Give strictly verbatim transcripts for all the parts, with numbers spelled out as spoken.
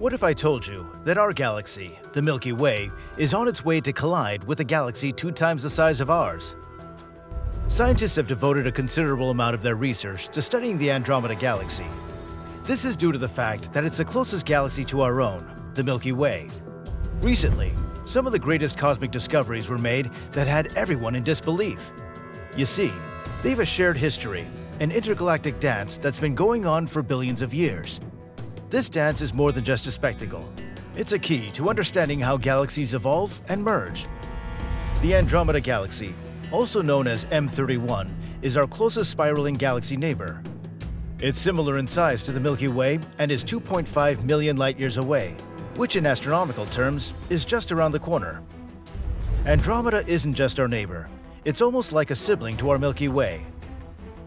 What if I told you that our galaxy, the Milky Way, is on its way to collide with a galaxy two times the size of ours? Scientists have devoted a considerable amount of their research to studying the Andromeda Galaxy. This is due to the fact that it's the closest galaxy to our own, the Milky Way. Recently, some of the greatest cosmic discoveries were made that had everyone in disbelief. You see, they have a shared history, an intergalactic dance that's been going on for billions of years. This dance is more than just a spectacle. It's a key to understanding how galaxies evolve and merge. The Andromeda Galaxy, also known as M thirty-one, is our closest spiraling galaxy neighbor. It's similar in size to the Milky Way and is two point five million light-years away, which in astronomical terms is just around the corner. Andromeda isn't just our neighbor. It's almost like a sibling to our Milky Way.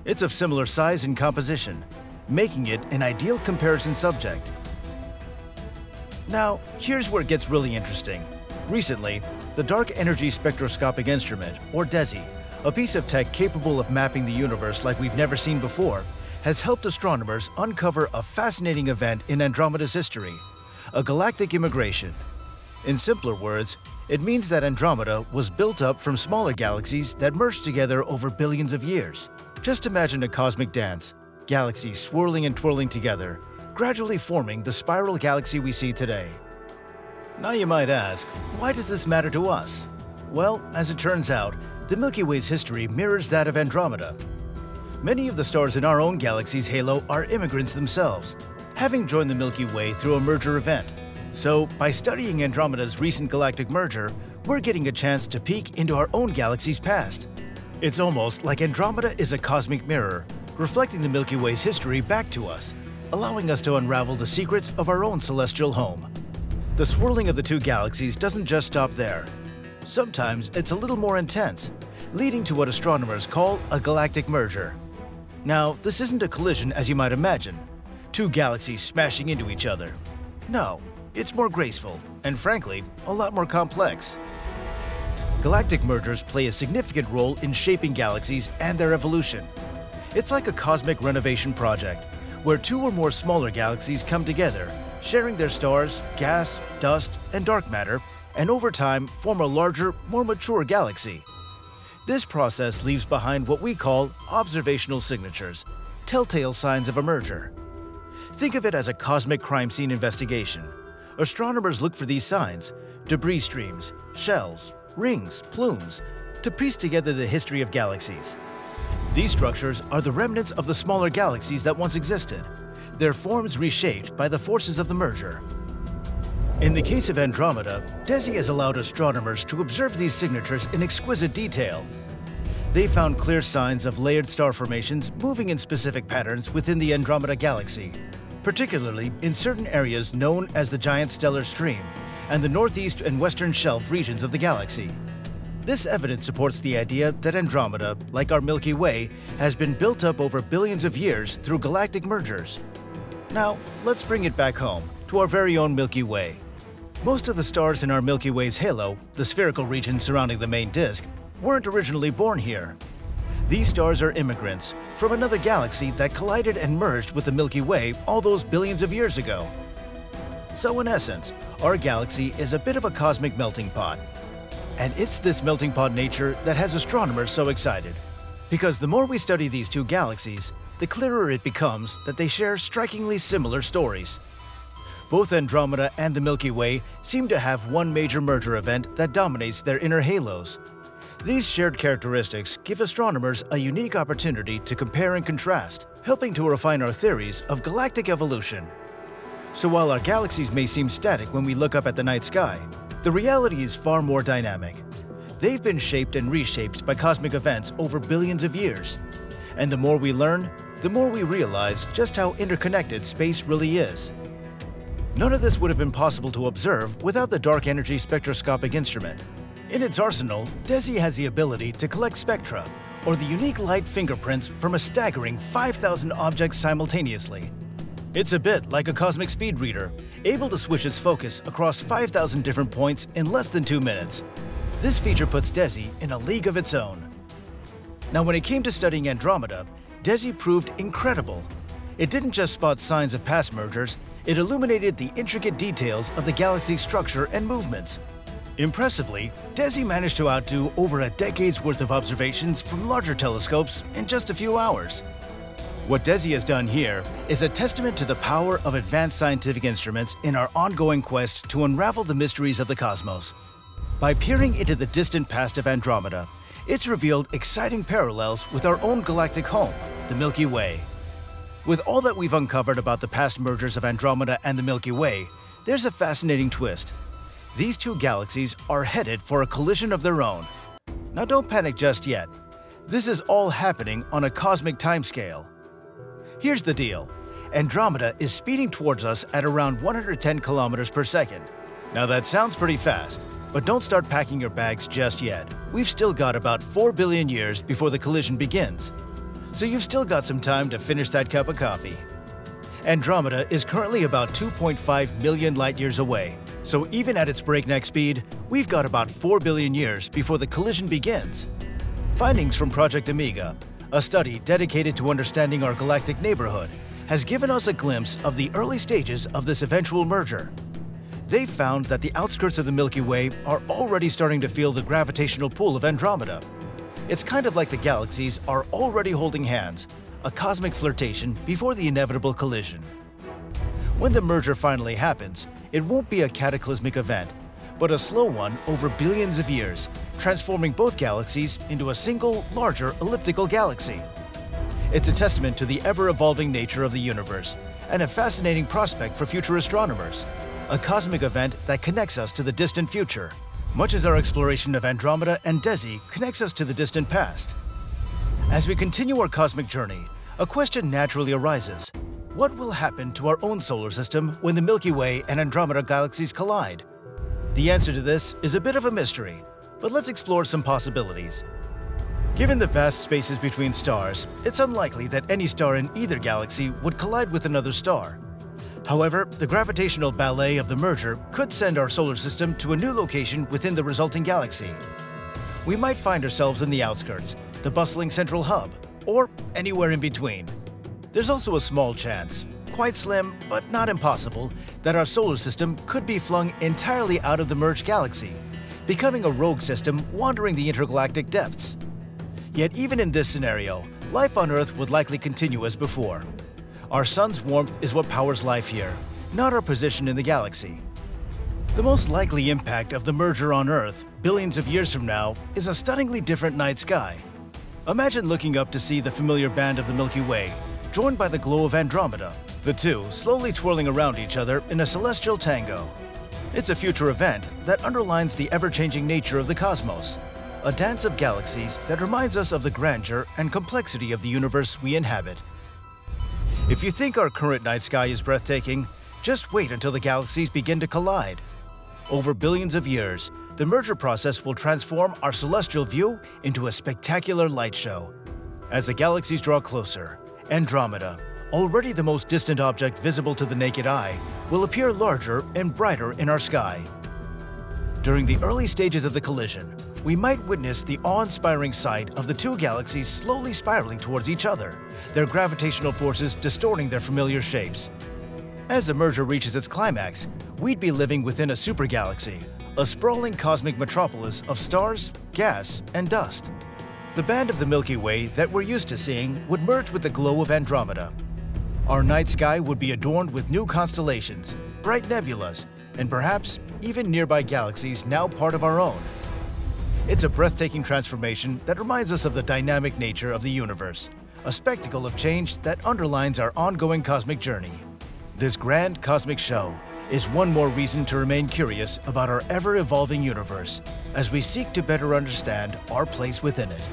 It's of similar size and composition, making it an ideal comparison subject. Now, here's where it gets really interesting. Recently, the Dark Energy Spectroscopic Instrument, or DESI, a piece of tech capable of mapping the universe like we've never seen before, has helped astronomers uncover a fascinating event in Andromeda's history, a galactic immigration. In simpler words, it means that Andromeda was built up from smaller galaxies that merged together over billions of years. Just imagine a cosmic dance, galaxies swirling and twirling together, gradually forming the spiral galaxy we see today. Now you might ask, why does this matter to us? Well, as it turns out, the Milky Way's history mirrors that of Andromeda. Many of the stars in our own galaxy's halo are immigrants themselves, having joined the Milky Way through a merger event. So, by studying Andromeda's recent galactic merger, we're getting a chance to peek into our own galaxy's past. It's almost like Andromeda is a cosmic mirror, reflecting the Milky Way's history back to us, allowing us to unravel the secrets of our own celestial home. The swirling of the two galaxies doesn't just stop there. Sometimes it's a little more intense, leading to what astronomers call a galactic merger. Now, this isn't a collision as you might imagine, two galaxies smashing into each other. No, it's more graceful and, frankly, a lot more complex. Galactic mergers play a significant role in shaping galaxies and their evolution. It's like a cosmic renovation project, where two or more smaller galaxies come together, sharing their stars, gas, dust, and dark matter, and over time form a larger, more mature galaxy. This process leaves behind what we call observational signatures, telltale signs of a merger. Think of it as a cosmic crime scene investigation. Astronomers look for these signs, debris streams, shells, rings, plumes, to piece together the history of galaxies. These structures are the remnants of the smaller galaxies that once existed, their forms reshaped by the forces of the merger. In the case of Andromeda, DESI has allowed astronomers to observe these signatures in exquisite detail. They found clear signs of layered star formations moving in specific patterns within the Andromeda Galaxy, particularly in certain areas known as the Giant Stellar Stream and the northeast and western shelf regions of the galaxy. This evidence supports the idea that Andromeda, like our Milky Way, has been built up over billions of years through galactic mergers. Now, let's bring it back home, to our very own Milky Way. Most of the stars in our Milky Way's halo, the spherical region surrounding the main disk, weren't originally born here. These stars are immigrants from another galaxy that collided and merged with the Milky Way all those billions of years ago. So in essence, our galaxy is a bit of a cosmic melting pot. And it's this melting pot nature that has astronomers so excited. Because the more we study these two galaxies, the clearer it becomes that they share strikingly similar stories. Both Andromeda and the Milky Way seem to have one major merger event that dominates their inner halos. These shared characteristics give astronomers a unique opportunity to compare and contrast, helping to refine our theories of galactic evolution. So while our galaxies may seem static when we look up at the night sky, the reality is far more dynamic. They've been shaped and reshaped by cosmic events over billions of years. And the more we learn, the more we realize just how interconnected space really is. None of this would have been possible to observe without the Dark Energy Spectroscopic Instrument. In its arsenal, DESI has the ability to collect spectra, or the unique light fingerprints from a staggering five thousand objects simultaneously. It's a bit like a cosmic speed reader, able to switch its focus across five thousand different points in less than two minutes. This feature puts DESI in a league of its own. Now, when it came to studying Andromeda, DESI proved incredible. It didn't just spot signs of past mergers, it illuminated the intricate details of the galaxy's structure and movements. Impressively, DESI managed to outdo over a decade's worth of observations from larger telescopes in just a few hours. What DESI has done here is a testament to the power of advanced scientific instruments in our ongoing quest to unravel the mysteries of the cosmos. By peering into the distant past of Andromeda, it's revealed exciting parallels with our own galactic home, the Milky Way. With all that we've uncovered about the past mergers of Andromeda and the Milky Way, there's a fascinating twist. These two galaxies are headed for a collision of their own. Now don't panic just yet. This is all happening on a cosmic timescale. Here's the deal. Andromeda is speeding towards us at around one hundred ten kilometers per second. Now that sounds pretty fast, but don't start packing your bags just yet. We've still got about four billion years before the collision begins. So you've still got some time to finish that cup of coffee. Andromeda is currently about two point five million light years away. So even at its breakneck speed, we've got about four billion years before the collision begins. Findings from Project Amiga, a study dedicated to understanding our galactic neighborhood, has given us a glimpse of the early stages of this eventual merger. They found that the outskirts of the Milky Way are already starting to feel the gravitational pull of Andromeda. It's kind of like the galaxies are already holding hands, a cosmic flirtation before the inevitable collision. When the merger finally happens, it won't be a cataclysmic event, but a slow one over billions of years, transforming both galaxies into a single, larger elliptical galaxy. It's a testament to the ever-evolving nature of the universe and a fascinating prospect for future astronomers, a cosmic event that connects us to the distant future, much as our exploration of Andromeda and DESI connects us to the distant past. As we continue our cosmic journey, a question naturally arises. What will happen to our own solar system when the Milky Way and Andromeda galaxies collide? The answer to this is a bit of a mystery, but let's explore some possibilities. Given the vast spaces between stars, it's unlikely that any star in either galaxy would collide with another star. However, the gravitational ballet of the merger could send our solar system to a new location within the resulting galaxy. We might find ourselves in the outskirts, the bustling central hub, or anywhere in between. There's also a small chance, quite slim but not impossible, that our solar system could be flung entirely out of the merged galaxy, becoming a rogue system wandering the intergalactic depths. Yet even in this scenario, life on Earth would likely continue as before. Our sun's warmth is what powers life here, not our position in the galaxy. The most likely impact of the merger on Earth, billions of years from now, is a stunningly different night sky. Imagine looking up to see the familiar band of the Milky Way, joined by the glow of Andromeda, the two slowly twirling around each other in a celestial tango. It's a future event that underlines the ever-changing nature of the cosmos, a dance of galaxies that reminds us of the grandeur and complexity of the universe we inhabit. If you think our current night sky is breathtaking, just wait until the galaxies begin to collide. Over billions of years, the merger process will transform our celestial view into a spectacular light show. As the galaxies draw closer, Andromeda, already the most distant object visible to the naked eye, will appear larger and brighter in our sky. During the early stages of the collision, we might witness the awe-inspiring sight of the two galaxies slowly spiraling towards each other, their gravitational forces distorting their familiar shapes. As the merger reaches its climax, we'd be living within a supergalaxy, a sprawling cosmic metropolis of stars, gas, and dust. The band of the Milky Way that we're used to seeing would merge with the glow of Andromeda. Our night sky would be adorned with new constellations, bright nebulas, and perhaps even nearby galaxies now part of our own. It's a breathtaking transformation that reminds us of the dynamic nature of the universe, a spectacle of change that underlines our ongoing cosmic journey. This grand cosmic show is one more reason to remain curious about our ever-evolving universe as we seek to better understand our place within it.